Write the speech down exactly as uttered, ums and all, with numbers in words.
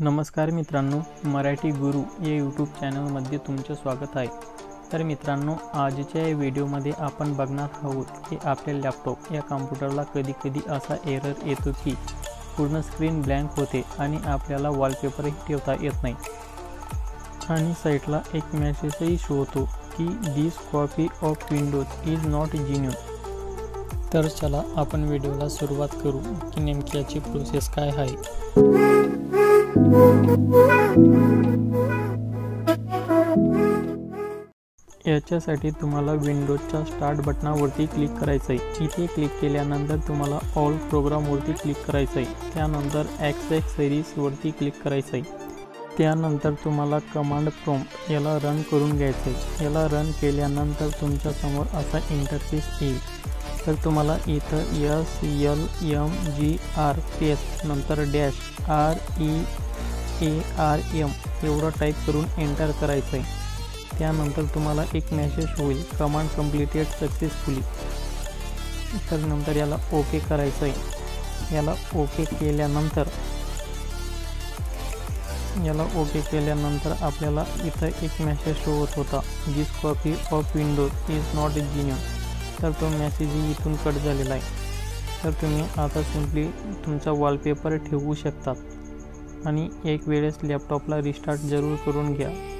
नमस्कार मित्रांनो, मराठी गुरु या यूट्यूब चॅनलमध्ये तुमचे स्वागत आहे। तर मित्रांनो, आजच्या या व्हिडिओमध्ये आपण बघणार आहोत की आपल्या लॅपटॉप या कॉम्प्युटरला कधी कधी असा एरर येतो की पूर्ण स्क्रीन ब्लँक होते आणि आपल्याला वॉलपेपरही ठेवता येत नाही आणि साइटला एक मेसेजही शो होतो की this copy of Windows is not genuine. तर चला आपण व्हिडिओला सुरुवात करू की नेमकी याची प्रोसेस काय आहे। याच्यासाठी तुम्हाला विंडोजच्या स्टार्ट बटनावरती क्लिक करायचं आहे। इथे क्लिक केल्यानंतर तुम्हाला ऑल प्रोग्रामवरती क्लिक करायचं आहे। त्यानंतर एक्स एक्स सिरीजवरती क्लिक करायचं आहे। त्यानंतर तुम्हाला कमांड प्रॉम्प्ट याला रन करून घ्यायचं आहे। याला रन केल्यानंतर तुमच्यासमोर असा इंटरफेस येईल। तर तुम्हाला इथं S L M G R space नंतर dash R E A R M एवढं टाईप करून एंटर करायचं आहे। त्यानंतर तुम्हाला एक मेसेज होईल कमांड कंप्लीटेड सक्सेसफुली। तर नंतर याला ओके करायचं आहे। याला ओके केल्यानंतर याला ओके केल्यानंतर आपल्याला इथं एक मेसेज शो होत होता this copy of Windows is not genuine. तर तो मेसेजही इथून कट झालेला आहे। तर तुम्ही आता सिंपली तुमचा वॉलपेपर ठेवू शकतात आणि एक वेळेस लॅपटॉपला रिस्टार्ट जरूर करून घ्या।